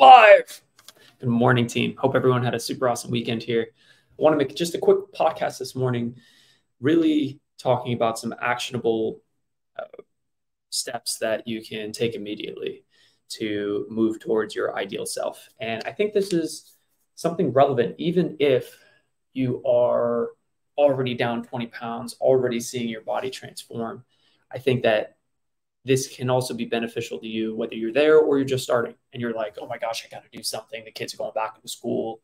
Live. Good morning, team. Hope everyone had a super awesome weekend here. I want to make just a quick podcast this morning, really talking about some actionable steps that you can take immediately to move towards your ideal self. And I think this is something relevant, even if you are already down 20 pounds, already seeing your body transform. I think that this can also be beneficial to you, whether you're there or you're just starting and you're like, oh my gosh, I got to do something. The kids are going back to school.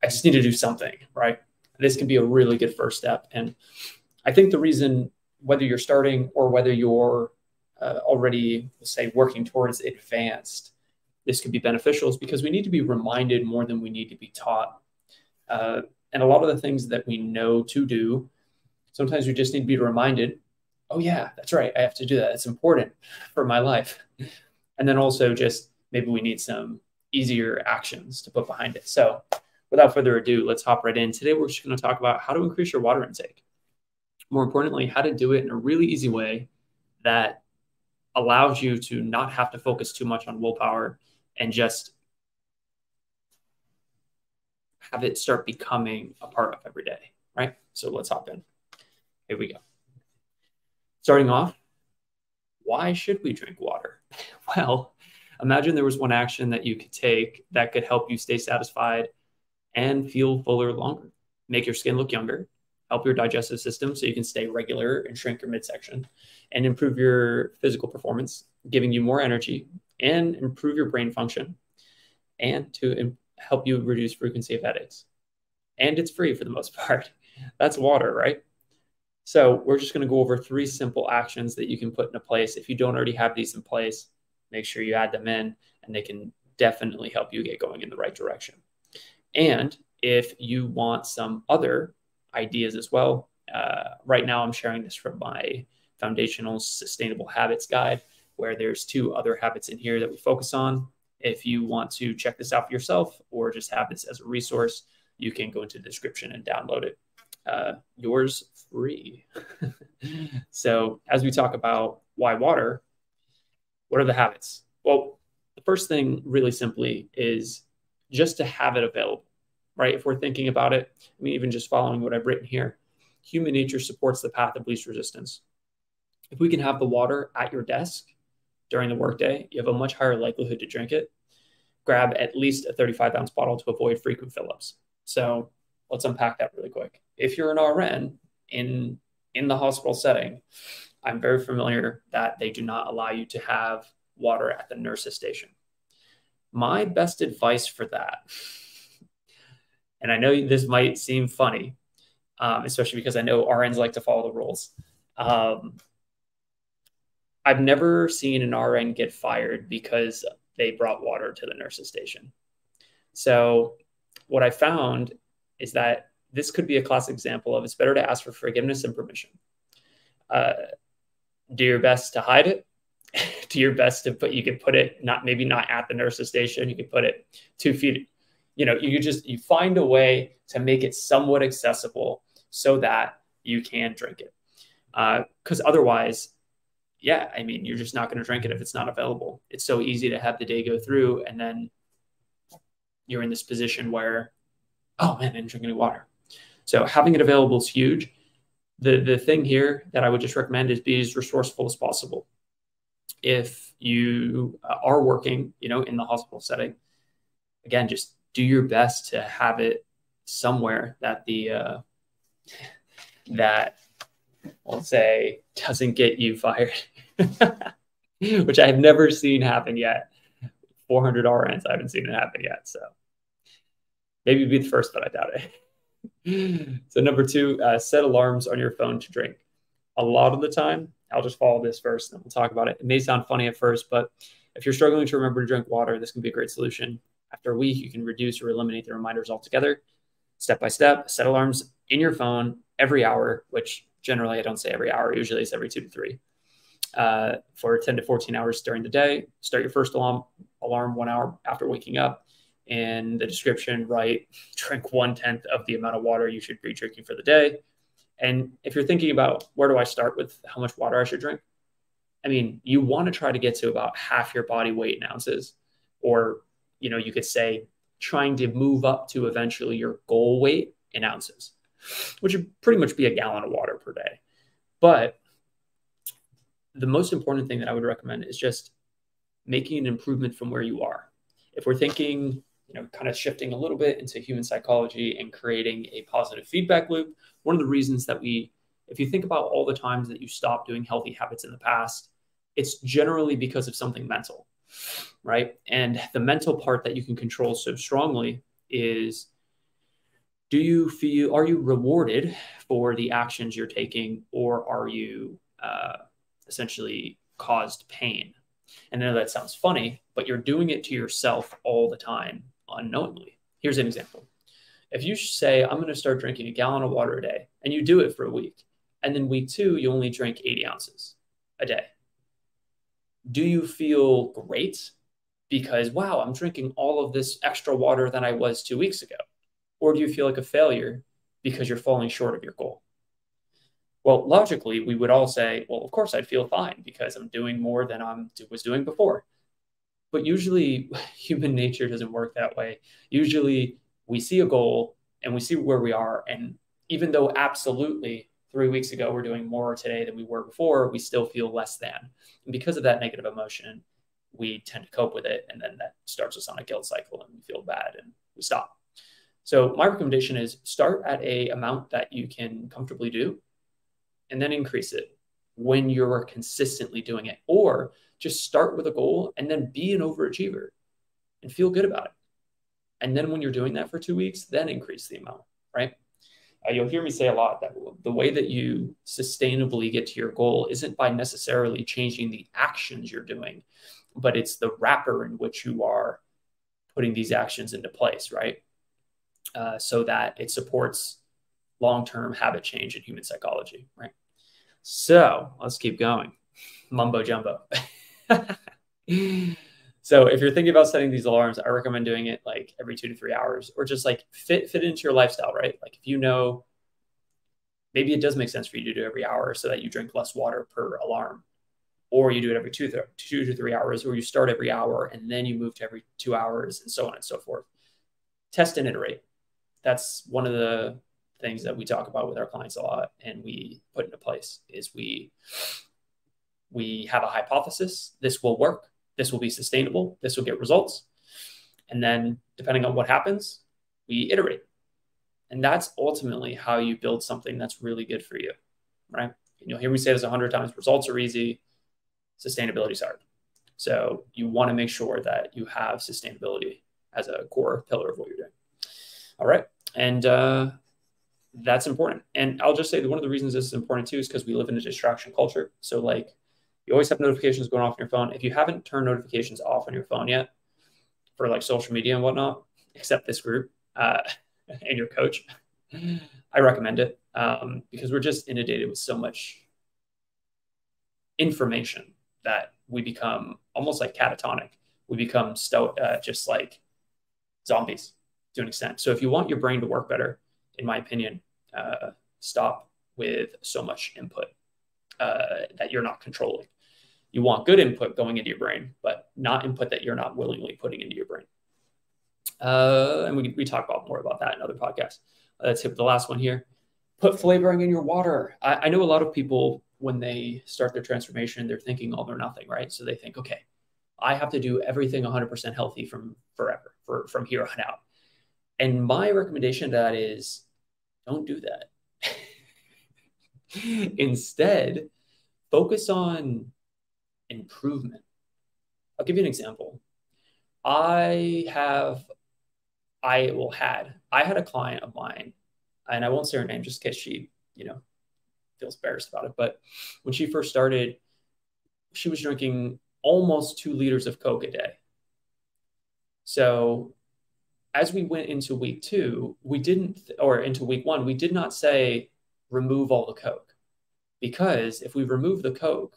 I just need to do something, right? This can be a really good first step. And I think the reason, whether you're starting or whether you're already, let's say, working towards advanced, this could be beneficial is because we need to be reminded more than we need to be taught. And a lot of the things that we know to do, sometimes we just need to be reminded, oh yeah, that's right, I have to do that. It's important for my life. And then also just maybe we need some easier actions to put behind it. So without further ado, let's hop right in. Today, we're just going to talk about how to increase your water intake. More importantly, how to do it in a really easy way that allows you to not have to focus too much on willpower and just have it start becoming a part of every day, right? So let's hop in. Here we go. Starting off, why should we drink water? Well, imagine there was one action that you could take that could help you stay satisfied and feel fuller longer, make your skin look younger, help your digestive system so you can stay regular and shrink your midsection, and improve your physical performance, giving you more energy, and improve your brain function, and to help you reduce frequency of headaches. And it's free for the most part. That's water, right? So we're just going to go over three simple actions that you can put into place. If you don't already have these in place, make sure you add them in, and they can definitely help you get going in the right direction. And if you want some other ideas as well, right now I'm sharing this from my Foundational Sustainable Habits Guide, where there's 2 other habits in here that we focus on. If you want to check this out for yourself or just have this as a resource, you can go into the description and download it. Yours free. So as we talk about why water, what are the habits? Well, the first thing really simply is just to have it available, right? If we're thinking about it, I mean, even just following what I've written here, human nature supports the path of least resistance. If we can have the water at your desk during the workday, you have a much higher likelihood to drink it. Grab at least a 35-ounce bottle to avoid frequent fill-ups. So let's unpack that really quick. If you're an RN in the hospital setting, I'm very familiar that they do not allow you to have water at the nurse's station. My best advice for that, and I know this might seem funny, especially because I know RNs like to follow the rules. I've never seen an RN get fired because they brought water to the nurse's station. So what I found is that this could be a classic example of it's better to ask for forgiveness and permission. Do your best to hide it. Do your best to put, you could put it not, maybe not at the nurse's station. You could put it 2 feet. You know, you find a way to make it somewhat accessible so that you can drink it. Because otherwise, yeah, I mean, you're just not going to drink it if it's not available. It's so easy to have the day go through and then you're in this position where, oh man, I didn't drink any water. So having it available is huge. The thing here that I would just recommend is be as resourceful as possible. If you are working, you know, in the hospital setting, again, just do your best to have it somewhere that the that we'll say doesn't get you fired, which I have never seen happen yet. 400 RNs, I haven't seen it happen yet. So maybe be the first, but I doubt it. So number 2, set alarms on your phone to drink. A lot of the time, I'll just follow this first and we'll talk about it. It may sound funny at first, but if you're struggling to remember to drink water, this can be a great solution. After a week, you can reduce or eliminate the reminders altogether. Step by step, set alarms in your phone every hour, which generally I don't say every hour. Usually it's every 2 to 3 for 10 to 14 hours during the day. Start your first alarm 1 hour after waking up. In the description, write drink 1/10 of the amount of water you should be drinking for the day. And if you're thinking about where do I start with how much water I should drink, I mean, you want to try to get to about half your body weight in ounces, or you know, you could say trying to move up to eventually your goal weight in ounces, which would pretty much be a gallon of water per day. But the most important thing that I would recommend is just making an improvement from where you are. If we're thinking, you know, kind of shifting a little bit into human psychology and creating a positive feedback loop, one of the reasons that we, if you think about all the times that you stopped doing healthy habits in the past, it's generally because of something mental, right? And the mental part that you can control so strongly is, do you feel, are you rewarded for the actions you're taking, or are you essentially caused pain? And I know that sounds funny, but you're doing it to yourself all the time unknowingly. Here's an example. If you say, I'm going to start drinking a gallon of water a day, and you do it for a week, and then week 2, you only drink 80 ounces a day. Do you feel great? Because, wow, I'm drinking all of this extra water than I was 2 weeks ago. Or do you feel like a failure because you're falling short of your goal? Well, logically, we would all say, well, of course I'd feel fine because I'm doing more than I was doing before. But usually human nature doesn't work that way. Usually we see a goal and we see where we are. And even though absolutely 3 weeks ago we're doing more today than we were before, we still feel less than. And because of that negative emotion, we tend to cope with it. And then that starts us on a guilt cycle and we feel bad and we stop. So my recommendation is start at an amount that you can comfortably do, and then increase it when you're consistently doing it, or just start with a goal and then be an overachiever and feel good about it. And then when you're doing that for 2 weeks, then increase the amount, right? You'll hear me say a lot that the way that you sustainably get to your goal isn't by necessarily changing the actions you're doing, but it's the wrapper in which you are putting these actions into place, right? So that it supports long-term habit change in human psychology, right? So let's keep going. Mumbo jumbo. So if you're thinking about setting these alarms, I recommend doing it like every 2 to 3 hours, or just like fit into your lifestyle, right? Like if you know, maybe it does make sense for you to do every hour so that you drink less water per alarm, or you do it every two to three hours, or you start every hour and then you move to every 2 hours and so on and so forth. Test and iterate. That's one of the things that we talk about with our clients a lot and we put into place is we have a hypothesis. This will work. This will be sustainable. This will get results. And then depending on what happens, we iterate. And that's ultimately how you build something that's really good for you, right? And you'll hear me say this 100 times, results are easy. Sustainability is hard. So you want to make sure that you have sustainability as a core pillar of what you're doing. All right. And, that's important. And I'll just say that one of the reasons this is important too is because we live in a distraction culture. So like you always have notifications going off on your phone. If you haven't turned notifications off on your phone yet for like social media and whatnot, except this group and your coach, I recommend it because we're just inundated with so much information that we become almost like catatonic. We become just like zombies to an extent. So if you want your brain to work better, in my opinion, stop with so much input that you're not controlling. You want good input going into your brain, but not input that you're not willingly putting into your brain. And we talk about more about that in other podcasts. Let's hit the last one here. Put flavoring in your water. I know a lot of people, when they start their transformation, they're thinking all or nothing, right? So they think, okay, I have to do everything 100% healthy from here on out. And my recommendation to that is, don't do that. Instead, focus on improvement. I'll give you an example. I had a client of mine, and I won't say her name just in case she, you know, feels embarrassed about it. But when she first started, she was drinking almost 2 liters of Coke a day. So as we went into week 2, we didn't, or into week 1, we did not say remove all the Coke, because if we remove the Coke,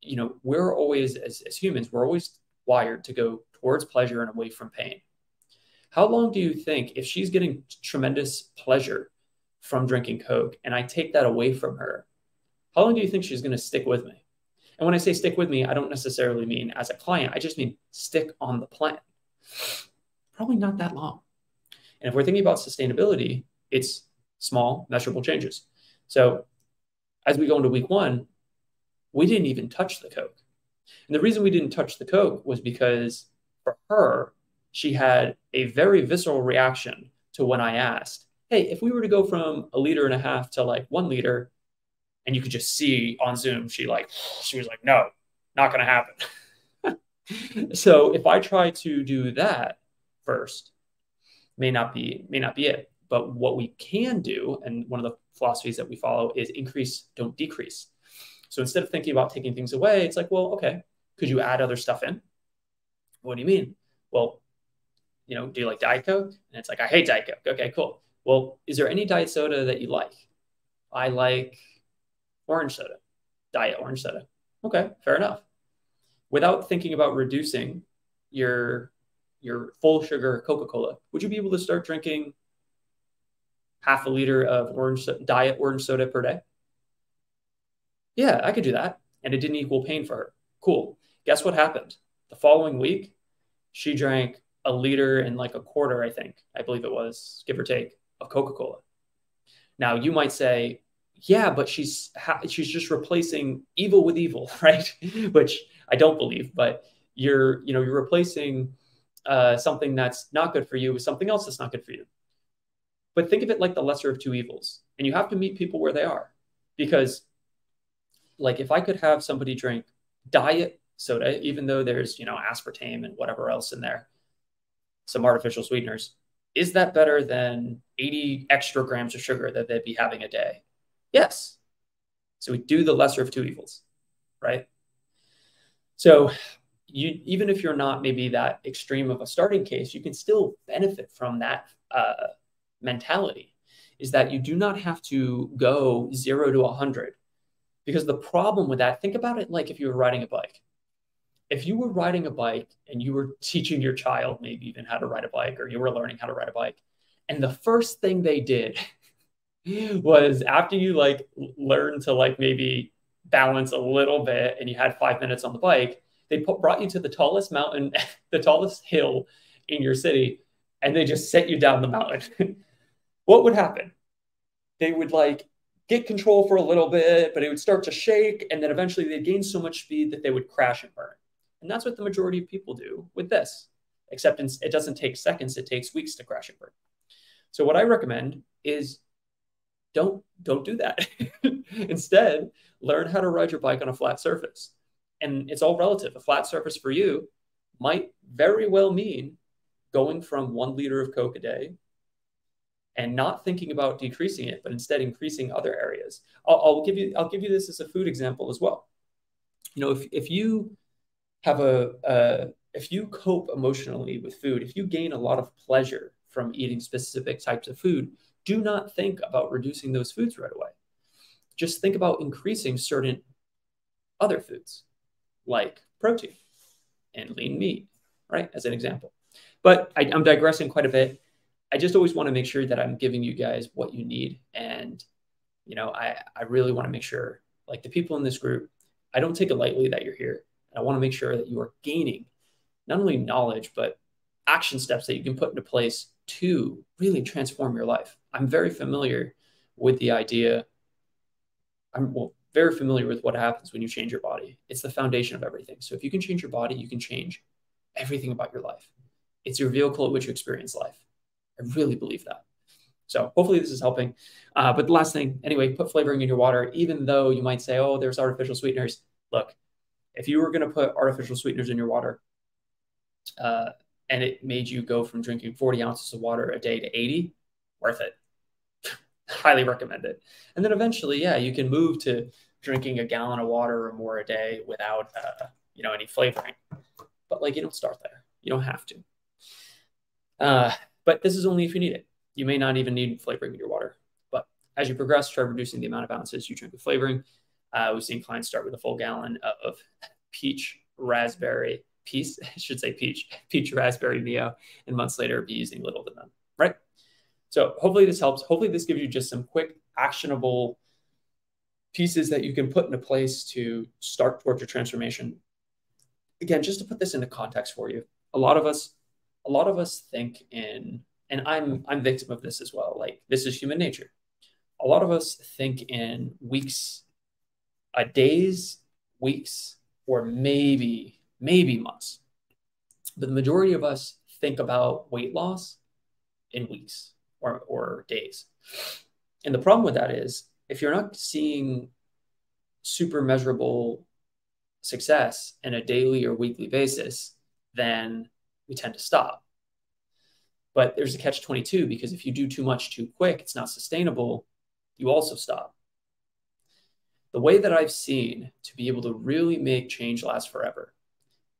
you know, we're always, as humans, we're always wired to go towards pleasure and away from pain. How long do you think, if she's getting tremendous pleasure from drinking Coke and I take that away from her, how long do you think she's going to stick with me? And when I say stick with me, I don't necessarily mean as a client. I just mean stick on the plan. probably not that long. And if we're thinking about sustainability, it's small, measurable changes. So as we go into week one, we didn't even touch the Coke. And the reason we didn't touch the Coke was because for her, she had a very visceral reaction to when I asked, hey, if we were to go from 1.5 liters to like 1 liter, and you could just see on Zoom, she was like, no, not going to happen. So if I try to do that first, may not be it. But what we can do, and one of the philosophies that we follow is increase, don't decrease. So instead of thinking about taking things away, it's like, well, okay, could you add other stuff in? What do you mean? Well, you know, do you like Diet Coke? And it's like, I hate Diet Coke. Okay, cool. Well, is there any diet soda that you like? I like orange soda, diet orange soda. Okay, fair enough. Without thinking about reducing your full sugar Coca-Cola, would you be able to start drinking half a liter of diet orange soda per day? Yeah, I could do that. And it didn't equal pain for her. Cool. Guess what happened? The following week, she drank 1.25 liters, I think. I believe it was, give or take, of Coca-Cola. Now, you might say, yeah, but she's just replacing evil with evil, right? Which I don't believe, but you're replacing something that's not good for you with something else that's not good for you. But think of it like the lesser of two evils. And you have to meet people where they are, because like if I could have somebody drink diet soda, even though there's, you know, aspartame and whatever else in there, some artificial sweeteners, is that better than 80 extra grams of sugar that they'd be having a day? Yes. So we do the lesser of two evils, right? So you, even if you're not maybe that extreme of a starting case, you can still benefit from that mentality, is that you do not have to go 0 to 100. Because the problem with that, think about it like if you were riding a bike. If you were riding a bike and you were teaching your child maybe even how to ride a bike, or you were learning how to ride a bike, and the first thing they did was after you like learned to like maybe balance a little bit and you had 5 minutes on the bike, they brought you to the tallest mountain, the tallest hill in your city, and they just set you down the mountain. What would happen? They would like get control for a little bit, but it would start to shake. And then eventually they'd gain so much speed that they would crash and burn. And that's what the majority of people do with this, except it doesn't take seconds. It takes weeks to crash and burn. So what I recommend is don't do that. Instead, learn how to ride your bike on a flat surface. And it's all relative. A flat surface for you might very well mean going from 1 liter of Coke a day and not thinking about decreasing it, but instead increasing other areas. I'll give you this as a food example as well. You know, if you cope emotionally with food, if you gain a lot of pleasure from eating specific types of food, do not think about reducing those foods right away. Just think about increasing certain other foods like protein and lean meat, right? As an example. But I'm digressing quite a bit. I just always want to make sure that I'm giving you guys what you need. And, you know, I really want to make sure, like the people in this group, I don't take it lightly that you're here. And I want to make sure that you are gaining not only knowledge, but action steps that you can put into place to really transform your life. I'm very familiar with the idea. I'm very familiar with what happens when you change your body. It's the foundation of everything. So if you can change your body, you can change everything about your life. It's your vehicle at which you experience life. I really believe that. So hopefully this is helping. But the last thing, anyway, put flavoring in your water, even though you might say, oh, there's artificial sweeteners. Look, if you were going to put artificial sweeteners in your water and it made you go from drinking 40 ounces of water a day to 80, worth it. Highly recommend it. And then eventually, yeah, you can move to drinking 1 gallon of water or more a day without, you know, any flavoring. But like, you don't start there. You don't have to. But this is only if you need it. You may not even need flavoring in your water. But as you progress, try reducing the amount of ounces you drink with flavoring. We've seen clients start with a full gallon of peach raspberry Mio, and months later be using little to none, right? So hopefully this helps. Hopefully this gives you just some quick actionable pieces that you can put into place to start towards your transformation. Again, just to put this into context for you, a lot of us a lot of us think in, and I'm victim of this as well, like this is human nature. A lot of us think in weeks, days, weeks, or maybe months. But the majority of us think about weight loss in weeks or days. And the problem with that is if you're not seeing super measurable success in a daily or weekly basis, then we tend to stop. But there's a catch-22, because if you do too much too quick, it's not sustainable, you also stop. The way that I've seen to be able to really make change last forever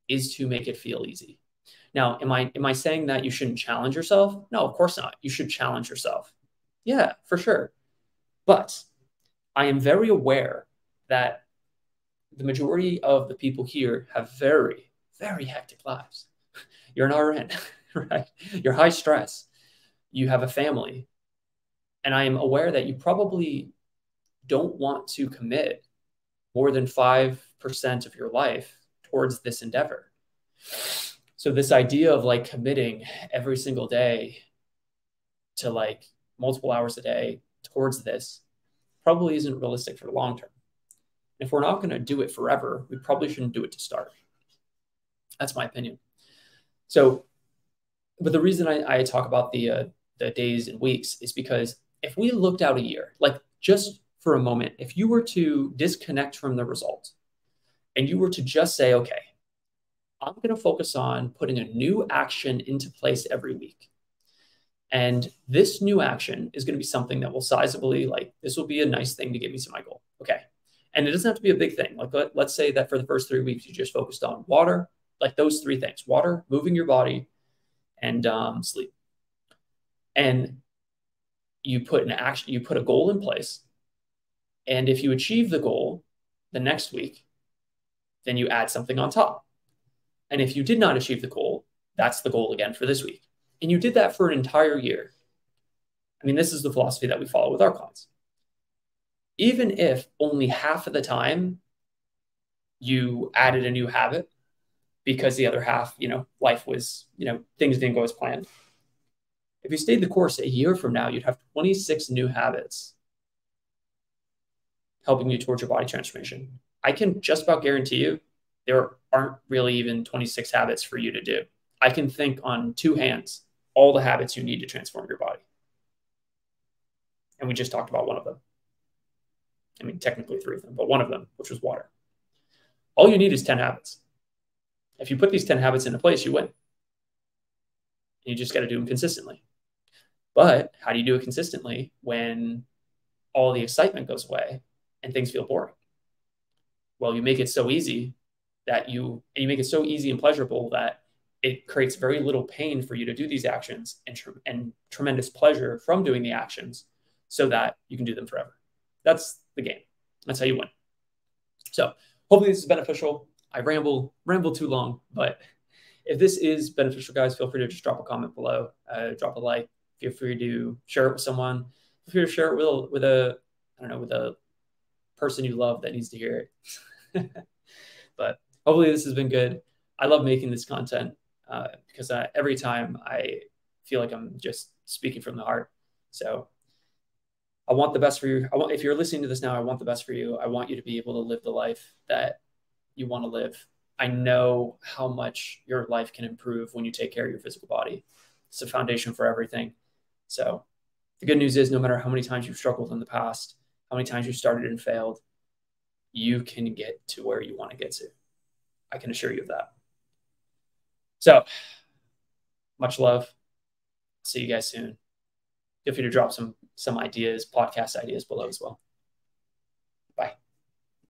is to make it feel easy. Now, am I saying that you shouldn't challenge yourself? No, of course not. You should challenge yourself. Yeah, for sure. But I am very aware that the majority of the people here have very, very hectic lives. You're an RN, right? You're high stress. You have a family. And I am aware that you probably don't want to commit more than 5% of your life towards this endeavor. So this idea of like committing every single day to like multiple hours a day towards this probably isn't realistic for the long term. If we're not going to do it forever, we probably shouldn't do it to start. That's my opinion. So, but the reason I talk about the days and weeks is because if we looked out a year, like just for a moment, if you were to disconnect from the result and you were to just say, okay, I'm going to focus on putting a new action into place every week. And this new action is going to be something that will sizably, like, this will be a nice thing to get me to my goal. Okay. And it doesn't have to be a big thing. Like let's say that for the first 3 weeks, you just focused on water, like those three things, water, moving your body, and sleep. And you put an action, you put a goal in place. And if you achieve the goal the next week, then you add something on top. And if you did not achieve the goal, that's the goal again for this week. And you did that for an entire year. I mean, this is the philosophy that we follow with our clients. Even if only half of the time you added a new habit because the other half, you know, life was, you know, things didn't go as planned. If you stayed the course a year from now, you'd have 26 new habits helping you towards your body transformation. I can just about guarantee you there aren't really even 26 habits for you to do. I can think on two hands all the habits you need to transform your body. And we just talked about one of them. I mean, technically three of them, but one of them, which was water. All you need is 10 habits. If you put these 10 habits into place, you win. And you just got to do them consistently. But how do you do it consistently when all the excitement goes away and things feel boring? Well, you make it so easy that you make it so easy and pleasurable that it creates very little pain for you to do these actions and tremendous pleasure from doing the actions so that you can do them forever. That's the game. That's how you win. So hopefully this is beneficial. I ramble too long, but if this is beneficial, guys, feel free to just drop a comment below, drop a like, feel free to share it with someone, feel free to share it with a person you love that needs to hear it. But hopefully this has been good. I love making this content because every time I feel like I'm just speaking from the heart. So I want the best for you. If you're listening to this now, I want the best for you. I want you to be able to live the life that you want to live. I know how much your life can improve when you take care of your physical body. It's the foundation for everything. So the good news is no matter how many times you've struggled in the past, how many times you started and failed, you can get to where you want to get to. I can assure you of that. So much love. See you guys soon. Feel free to drop some ideas, podcast ideas below as well.